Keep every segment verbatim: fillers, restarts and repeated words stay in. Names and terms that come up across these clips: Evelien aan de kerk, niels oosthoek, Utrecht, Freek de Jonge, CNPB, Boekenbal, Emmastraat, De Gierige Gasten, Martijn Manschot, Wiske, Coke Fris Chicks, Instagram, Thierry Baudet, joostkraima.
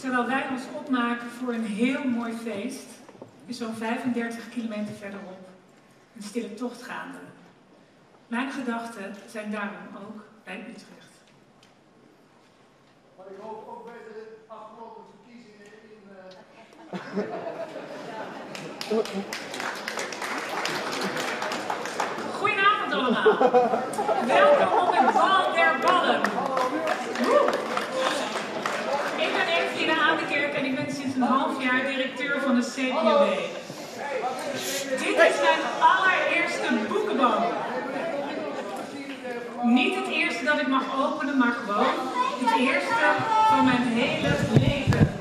terwijl wij ons opmaken voor een heel mooi feest, is zo'n vijfendertig kilometer verderop een stille tocht gaande. Mijn gedachten zijn daarom ook bij Utrecht. Maar ik hoop ook bij de afgelopen verkiezingen in... Uh... Goedenavond allemaal. Welkom op het Bal der Ballen. Ik ben Evelien aan de kerk en ik ben sinds een half jaar directeur van de C N P B. Dit is mijn allereerste boekenbal. Niet het eerste dat ik mag openen, maar gewoon het eerste van mijn hele leven.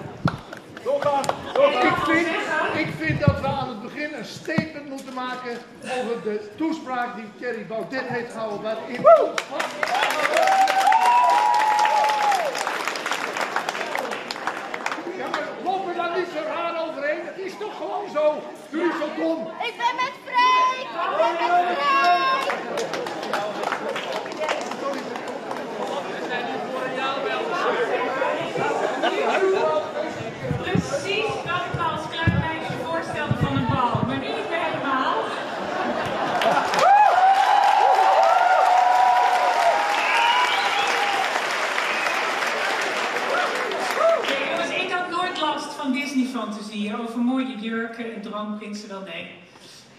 Doorgaan, doorgaan. Ik, vind, ik vind dat we aan het begin een statement moeten maken over de toespraak die Thierry Baudet heeft gehouden. Waarin... Ja, maar lopen daar niet zo raar overheen. Het is toch gewoon zo. Doe niet zo dom. Ik ben met Freek! Ik ben met Freek! Precies wat ik me als klein meisje voorstelde van een bal, maar nu niet meer helemaal. Nee, jongens, ik had nooit last van Disney-fantasieën over mooie jurken en droomprinsen wel, nee.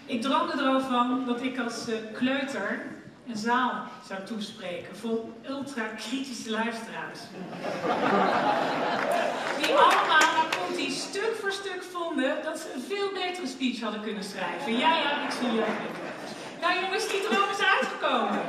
Ik droomde erover van dat ik als uh, kleuter een zaal zou toespreken vol ultra-kritische luisteraars. Die allemaal, daar komt die stuk voor stuk vonden dat ze een veel betere speech hadden kunnen schrijven. Ja, ja, ik zie jullie. Nou jongens, die droom is uitgekomen.